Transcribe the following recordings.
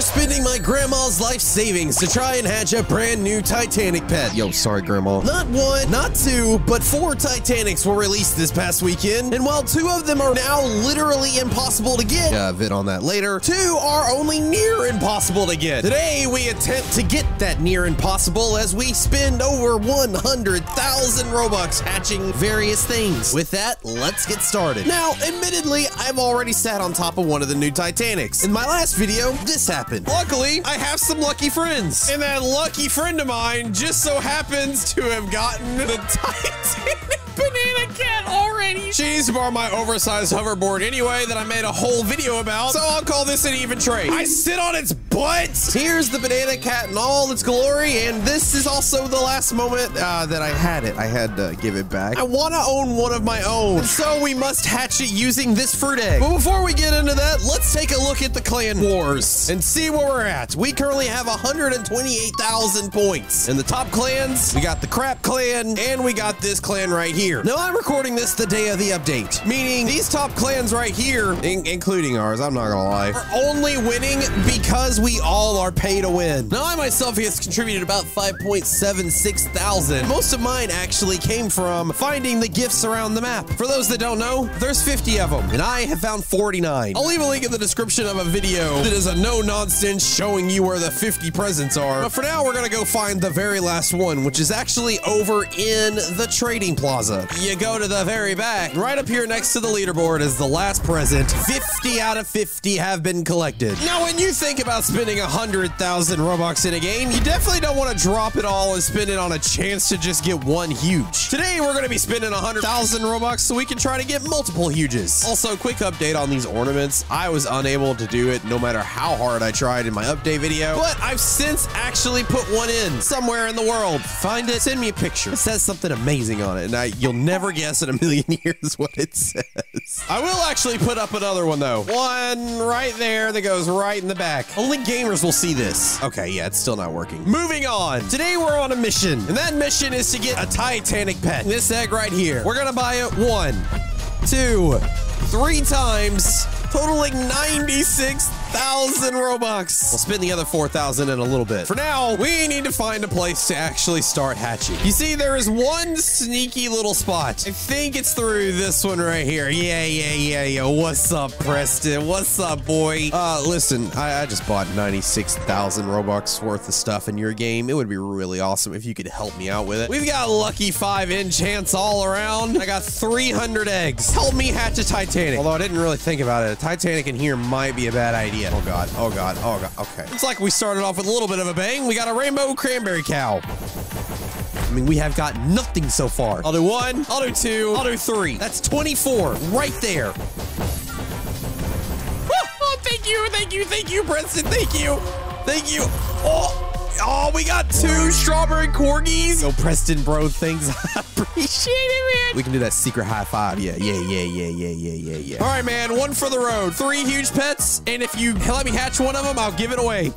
here spending my grandma's life savings to try and hatch a brand new Titanic pet. Yo, sorry, Grandma. Not one, not two, but four Titanics were released this past weekend. And while two of them are now literally impossible to get, yeah, a vid on that later, two are only near impossible to get. Today, we attempt to get that near impossible as we spend over 100,000 Robux hatching various things. With that, let's get started. Now, admittedly, I've already sat on top of one of the new Titanics. In my last video, this happened. Luckily, I have some lucky friends. And that lucky friend of mine just so happens to have gotten the Titanic Banana Cat already. She needs to borrow my oversized hoverboard anyway that I made a whole video about, so I'll call this an even trade. I sit on its butt. Here's the Banana Cat in all its glory, and this is also the last moment that I had it. I had to give it back. I want to own one of my own, so we must hatch it using this fruit egg. But before we get into that, let's take a look at the clan wars and see where we're at. We currently have 128,000 points. In the top clans, we got the crap clan, and we got this clan right here. Now, I'm recording this the day of the update, meaning these top clans right here, including ours, I'm not gonna lie, are only winning because we all are paid to win. Now, I myself has contributed about 5,760. Most of mine actually came from finding the gifts around the map. For those that don't know, there's 50 of them, and I have found 49. I'll leave a link in the description of a video that is a no-nonsense showing you where the 50 presents are. But for now, we're gonna go find the very last one, which is actually over in the trading plaza. You go to the very back. Right up here next to the leaderboard is the last present. 50 out of 50 have been collected. Now, when you think about spending 100,000 Robux in a game, you definitely don't want to drop it all and spend it on a chance to just get one huge. Today, we're going to be spending 100,000 Robux so we can try to get multiple huges. Also, quick update on these ornaments. I was unable to do it no matter how hard I tried in my update video, but I've since actually put one in somewhere in the world. Find it, send me a picture. It says something amazing on it, and you'll never guess in a million years what it says. I will actually put up another one, though. One right there that goes right in the back. Only gamers will see this. Okay, yeah, it's still not working. Moving on. Today, we're on a mission, and that mission is to get a Titanic pet. This egg right here. We're gonna buy it 1, 2, 3 times, totaling 96,000 Robux. We'll spend the other 4,000 in a little bit. For now, we need to find a place to actually start hatching. You see, there is one sneaky little spot. I think it's through this one right here. Yeah. What's up, Preston? What's up, boy? Listen, I just bought 96,000 Robux worth of stuff in your game. It would be really awesome if you could help me out with it. We've got lucky 5 enchants all around. I got 300 eggs. Help me hatch a Titanic. Although I didn't really think about it. Titanic in here might be a bad idea. Oh God, oh God, oh God, okay. It's like we started off with a little bit of a bang. We got a rainbow cranberry cow. I mean, we have got nothing so far. I'll do 1, I'll do 2, I'll do 3. That's 24 right there. Oh, thank you, Preston, thank you. Oh, we got 2 strawberry corgis. Yo, Preston, bro, thanks. I appreciate it, man. We can do that secret high five. Yeah. All right, man, 1 for the road. 3 huge pets, and if you let me hatch one of them, I'll give it away.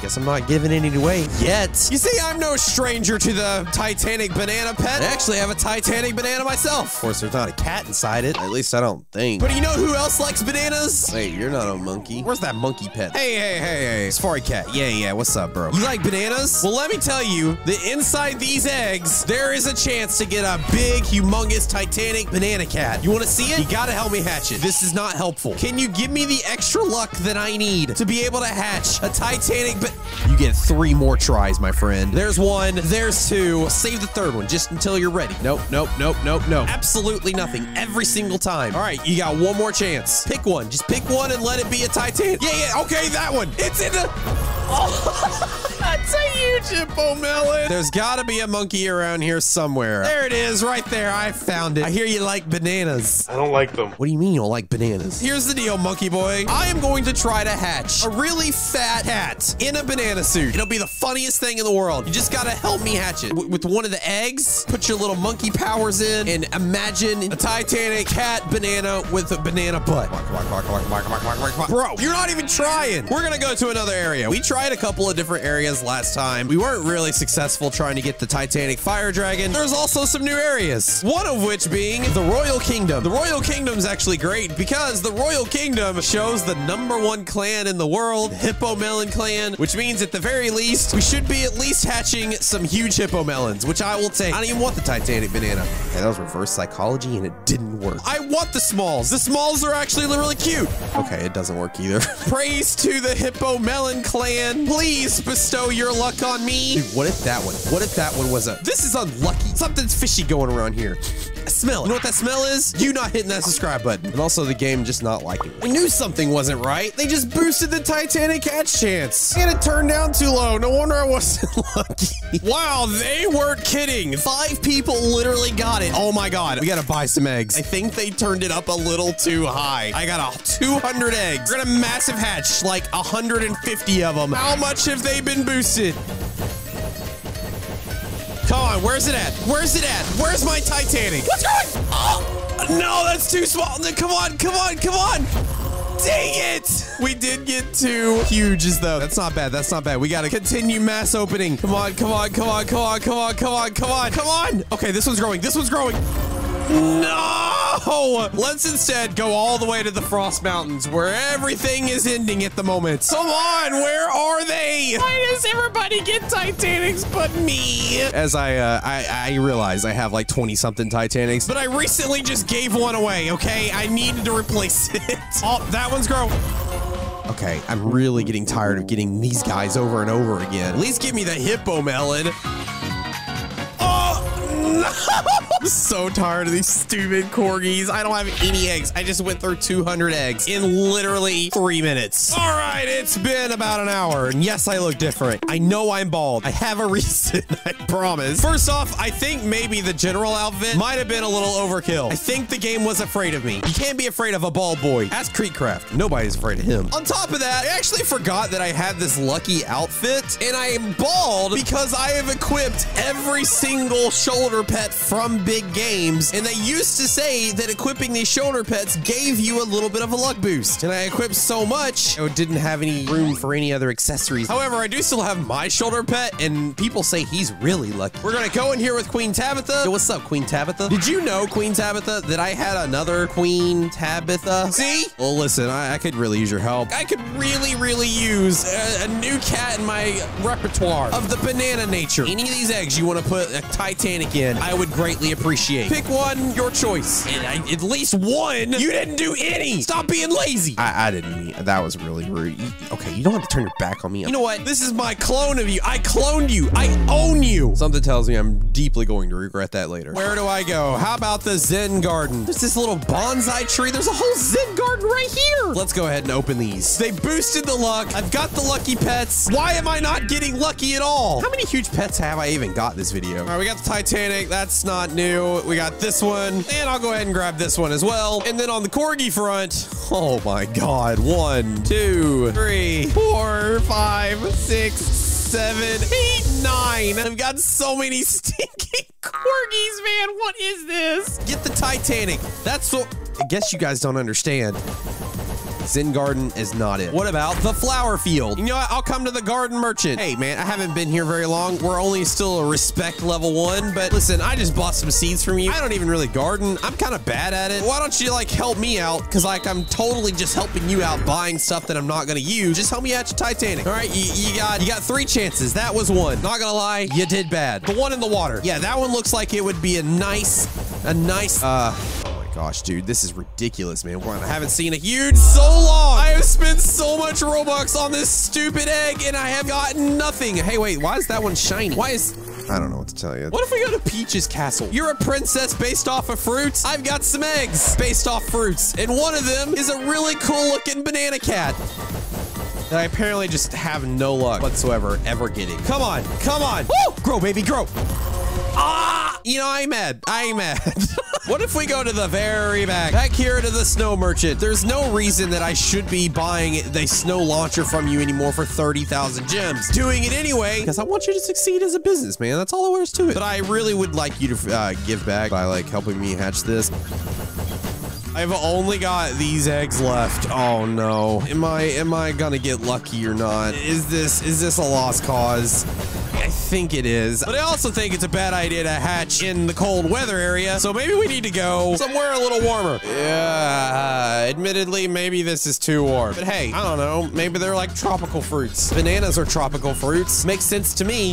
Guess I'm not giving any away yet. You see, I'm no stranger to the Titanic banana pet. I actually have a Titanic banana myself. Of course, there's not a cat inside it. At least I don't think. But you know who else likes bananas? Hey, you're not a monkey. Where's that monkey pet? Hey. Safari cat. Yeah. What's up, bro? You like bananas? Well, let me tell you that inside these eggs, there is a chance to get a big, humongous Titanic banana cat. You want to see it? You got to help me hatch it. This is not helpful. Can you give me the extra luck that I need to be able to hatch a Titanic banana? You get 3 more tries, my friend. There's 1, there's 2. Save the 3rd one just until you're ready. Nope. Absolutely nothing. Every single time. All right, you got 1 more chance. Pick 1. Just pick 1 and let it be a Titanic. Yeah, okay, that one. It's in the... Oh, that's a huge Hippo Melon. There's gotta be a monkey around here somewhere. There it is, right there. I found it. I hear you like bananas. I don't like them. What do you mean you don't like bananas? Here's the deal, monkey boy. I am going to try to hatch a really fat cat in a banana suit. It'll be the funniest thing in the world. You just gotta help me hatch it. With one of the eggs, put your little monkey powers in and imagine a Titanic cat banana with a banana butt. Bro, you're not even trying. We're gonna go to another area. We tried a couple of different areas areas last time. We weren't really successful trying to get the Titanic Fire Dragon. There's also some new areas, one of which being the Royal Kingdom. The Royal Kingdom's actually great because the Royal Kingdom shows the #1 clan in the world, Hippo Melon clan, which means at the very least, we should be at least hatching some huge Hippo Melons, which I will take. I don't even want the Titanic Banana. Okay, that was reverse psychology and it didn't work. I want the Smalls. The Smalls are actually really cute. Okay, it doesn't work either. Praise to the Hippo Melon clan. Please bestow your luck on me. Dude, what if that one? What if that one was a... This is unlucky. Something's fishy going around here. I smell it. You know what that smell is? You not hitting that subscribe button. And also the game just not liking it. I knew something wasn't right. They just boosted the Titanic catch chance. And it turned down too low. No wonder I wasn't lucky. Wow, they weren't kidding. 5 people literally got it. Oh my God. We gotta buy some eggs. I think they turned it up a little too high. I got 200 eggs. We're gonna massive hatch like 150 of them. How much have they been boosted? Come on, where's it at? Where's it at? Where's my Titanic? What's going on? Oh, no, that's too small. Come on, come on, come on. Dang it. We did get 2 huges though. That's not bad, that's not bad. We gotta continue mass opening. Come on, come on, come on, come on, come on, come on, come on, come on. Okay, this one's growing, this one's growing. No! Let's instead go all the way to the Frost Mountains where everything is ending at the moment. Come on, where are they? Why does everybody get Titanics but me? As I realize I have like 20-something Titanics, but I recently just gave one away, okay? I needed to replace it. Oh, that one's growing. Okay, I'm really getting tired of getting these guys over and over again. At least give me the Hippo Melon. I'm so tired of these stupid corgis. I don't have any eggs. I just went through 200 eggs in literally 3 minutes. All right, it's been about an hour. And yes, I look different. I know I'm bald. I have a reason, I promise. First off, I think maybe the general outfit might have been a little overkill. I think the game was afraid of me. You can't be afraid of a bald boy. Ask KreekCraft. Nobody's afraid of him. On top of that, I actually forgot that I had this lucky outfit and I am bald because I have equipped every single shoulder pet from Big Games, and they used to say that equipping these shoulder pets gave you a little bit of a luck boost, and I equipped so much I didn't have any room for any other accessories. However, I do still have my shoulder pet, and people say he's really lucky. We're gonna go in here with Queen Tabitha. Yo, what's up, Queen Tabitha? Did you know, Queen Tabitha, that I had another Queen Tabitha? See? Well, listen, I could really use your help. I could really use a new cat in my repertoire of the banana nature. Any of these eggs you want to put a Titanic in, I would greatly appreciate. Pick one, your choice. At least one. You didn't do any. Stop being lazy. I didn't mean, that was really rude. Okay, you don't have to turn your back on me. You know what? This is my clone of you. I cloned you. I own you. Something tells me I'm deeply going to regret that later. Where do I go? How about the Zen garden? There's this little bonsai tree. There's a whole Zen garden right here. Let's go ahead and open these. They boosted the luck. I've got the lucky pets. Why am I not getting lucky at all? How many huge pets have I even got this video? All right, we got the Titanic. That's not new. We got this one, and I'll go ahead and grab this one as well. And then on the corgi front, oh my God. 1, 2, 3, 4, 5, 6, 7, 8, 9. I've got so many stinking corgis, man. What is this? Get the Titanic. That's what I guess you guys don't understand. Zen garden is not it. What about the flower field? You know what? I'll come to the garden merchant. Hey man, I haven't been here very long. We're only still a respect level 1, but listen, I just bought some seeds from you. I don't even really garden. I'm kind of bad at it. Why don't you like help me out? Cause like I'm totally just helping you out buying stuff that I'm not gonna use. Just help me out your Titanic. All right, you got 3 chances. That was one. Not gonna lie, you did bad. The one in the water. Yeah, that one looks like it would be a nice. Gosh, dude, this is ridiculous, man. I haven't seen a huge so long. I have spent so much Robux on this stupid egg, and I have gotten nothing. Hey, wait, why is that one shiny? Why is... I don't know what to tell you. What if we go to Peach's Castle? You're a princess based off of fruits. I've got some eggs based off fruits, and one of them is a really cool-looking banana cat that I apparently just have no luck whatsoever ever getting. Come on, come on. Woo! Grow, baby, grow. Ah! You know, I'm mad. I'm mad. What if we go to the very back here to the snow merchant? There's no reason that I should be buying the snow launcher from you anymore for 30,000 gems. Doing it anyway, because I want you to succeed as a business, man. That's all there is to it. But I really would like you to give back by like helping me hatch this. I've only got these eggs left. Oh no. Am I gonna get lucky or not? Is this a lost cause? I think it is, but I also think it's a bad idea to hatch in the cold weather area, so maybe we need to go somewhere a little warmer. Yeah, admittedly, maybe this is too warm, but hey, I don't know. Maybe they're like tropical fruits. Bananas are tropical fruits. Makes sense to me.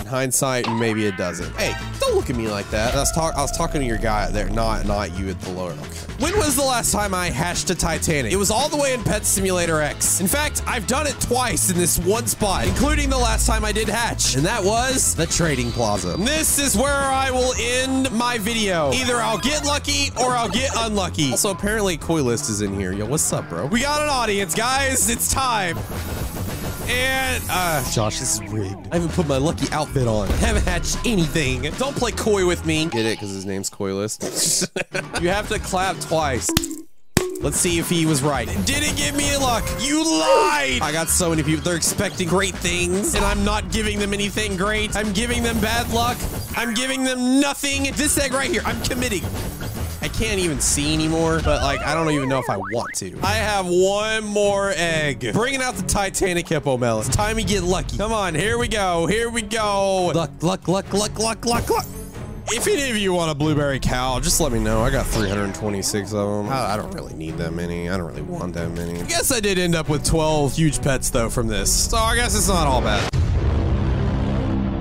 In hindsight, maybe it doesn't. Hey, don't look at me like that. I was talking to your guy out there, not you at the lower. Okay. When was the last time I hatched a Titanic? It was all the way in Pet Simulator X. In fact, I've done it twice in this one spot, including the last time I did hatch, and that was the Trading Plaza. This is where I will end my video. Either I'll get lucky or I'll get unlucky. Also, apparently Coilist is in here. Yo, what's up, bro? We got an audience, guys. It's time. And, Josh, this is rigged. I haven't put my lucky outfit on. I haven't hatched anything. Don't play coy with me. Get it, because his name's Coilist. You have to clap twice. Let's see if he was right. Did it give me luck? You lied! I got so many people. They're expecting great things, and I'm not giving them anything great. I'm giving them bad luck. I'm giving them nothing. This egg right here, I'm committing. I can't even see anymore, but like, I don't even know if I want to. I have one more egg. Bringing out the Titanic Hippo Melon. It's time to get lucky. Come on, here we go. Here we go. Luck, luck, luck, luck, luck, luck, luck. If any of you want a blueberry cow, just let me know. I got 326 of them. I don't really need that many. I don't really want that many. I guess I did end up with 12 huge pets though from this. So I guess it's not all bad.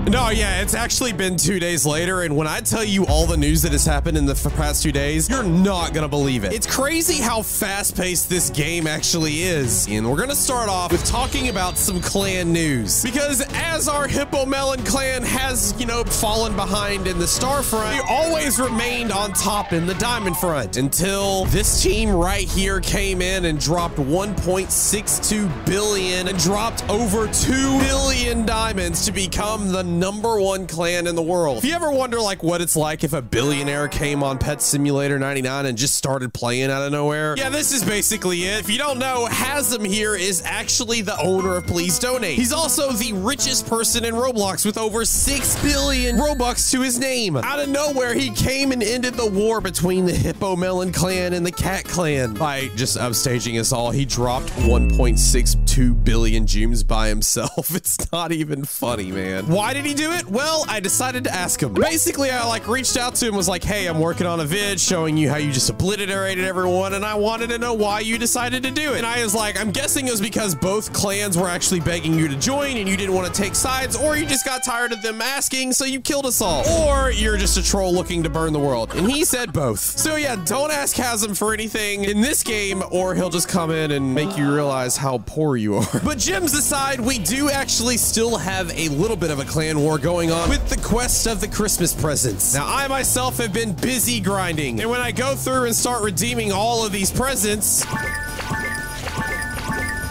No, yeah, it's actually been 2 days later, and when I tell you all the news that has happened in the past 2 days, you're not gonna believe it. It's crazy how fast-paced this game actually is. And we're gonna start off with talking about some clan news. Because as our Hippo Melon clan has, you know, fallen behind in the star front, they always remained on top in the diamond front until this team right here came in and dropped 1.62 billion and dropped over 2 billion diamonds to become the #1 clan in the world. If you ever wonder like what it's like if a billionaire came on Pet Simulator 99 and just started playing out of nowhere, yeah, this is basically it. If you don't know, Hazm here is actually the owner of Please Donate. He's also the richest person in Roblox with over 6 billion Robux to his name. Out of nowhere, he came and ended the war between the Hippo Melon clan and the Cat clan. By just upstaging us all, he dropped 1.62 billion gems by himself. It's not even funny, man. Why did he do it? Well, I decided to ask him. Basically, I like reached out to him, was like, hey, I'm working on a vid showing you how you just obliterated everyone, and I wanted to know why you decided to do it. And I was like, I'm guessing it was because both clans were actually begging you to join and you didn't want to take sides, or you just got tired of them asking, so you killed us all, or you're just a troll looking to burn the world. And he said both. So yeah, don't ask Hazm for anything in this game, or he'll just come in and make you realize how poor you are. But gems aside, we do actually still have a little bit of a clan war going on with the quest of the Christmas presents. Now, I myself have been busy grinding, and when I go through and start redeeming all of these presents,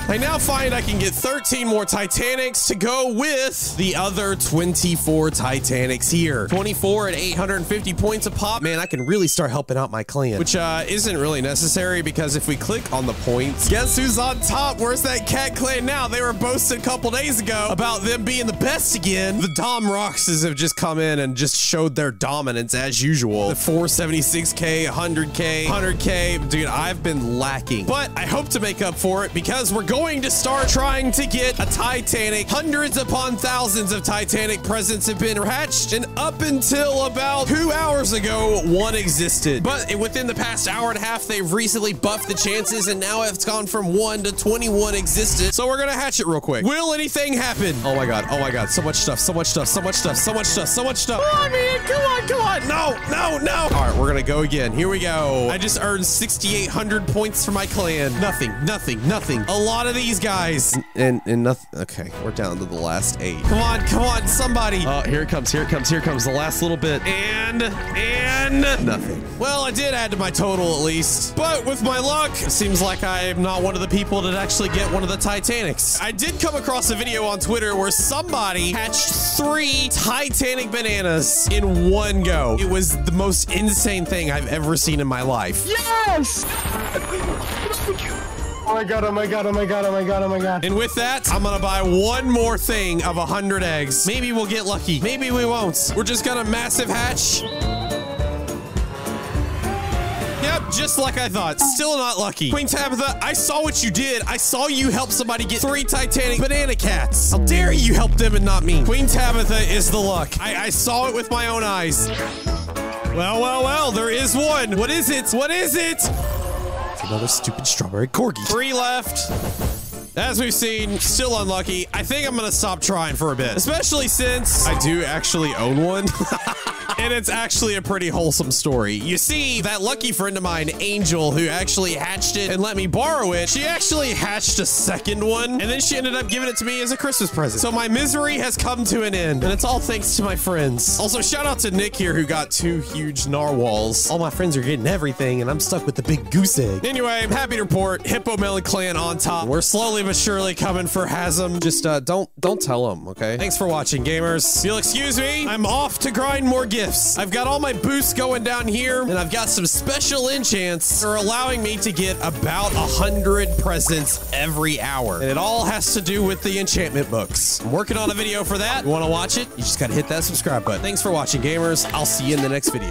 I now find I can get 13 more Titanics to go with the other 24 Titanics here. 24 at 850 points a pop. Man, I can really start helping out my clan, which isn't really necessary because if we click on the points, guess who's on top? Where's that Cat clan now? They were boasted a couple days ago about them being the best again. The Dom Roxas have just come in and just showed their dominance as usual. The 476K, 100K, 100K. Dude, I've been lacking, but I hope to make up for it because we're going to start trying to get a Titanic. Hundreds upon thousands of Titanic presents have been hatched, and up until about 2 hours ago, one existed. But within the past hour and a half, they've recently buffed the chances, and now it's gone from 1 to 21 existed. So we're gonna hatch it real quick. Will anything happen? Oh my God, oh my God. So much stuff, so much stuff, so much stuff, so much stuff, so much stuff. Come on, man, come on, come on. No, no, no. All right, we're gonna go again. Here we go. I just earned 6,800 points for my clan. Nothing, nothing, nothing. A lot of these guys and nothing. Okay, we're down to the last 8. Come on, come on, somebody. Oh, here it comes, here it comes, here it comes, the last little bit. And nothing. Well, I did add to my total at least, but with my luck, it seems like I am not one of the people that actually get one of the Titanics. I did come across a video on Twitter where somebody hatched 3 Titanic bananas in one go. It was the most insane thing I've ever seen in my life. Yes! Oh my God, oh my God, oh my God, oh my God, oh my God. And with that, I'm gonna buy one more thing of 100 eggs. Maybe we'll get lucky. Maybe we won't. We're just gonna massive hatch. just like I thought. Still not lucky. Queen Tabitha, I saw what you did. I saw you help somebody get 3 Titanic Banana Cats. How dare you help them and not me? Queen Tabitha is the luck. I saw it with my own eyes. Well, well, well, there is one. What is it? What is it? It's another stupid strawberry corgi. 3 left. As we've seen, still unlucky. I think I'm gonna stop trying for a bit, especially since I do actually own one. And it's actually a pretty wholesome story. You see, that lucky friend of mine, Angel, who actually hatched it and let me borrow it, she actually hatched a second one, and then she ended up giving it to me as a Christmas present. So my misery has come to an end, and it's all thanks to my friends. Also, shout out to Nick here, who got 2 huge narwhals. All my friends are getting everything, and I'm stuck with the big goose egg. Anyway, I'm happy to report Hippo Melon Clan on top. We're slowly but surely coming for Hazm. Just don't tell him, okay? Thanks for watching, gamers. If you'll excuse me, I'm off to grind more gifts. I've got all my boosts going down here, and I've got some special enchants for allowing me to get about 100 presents every hour. And it all has to do with the enchantment books. I'm working on a video for that. You want to watch it? You just got to hit that subscribe button. Thanks for watching, gamers. I'll see you in the next video.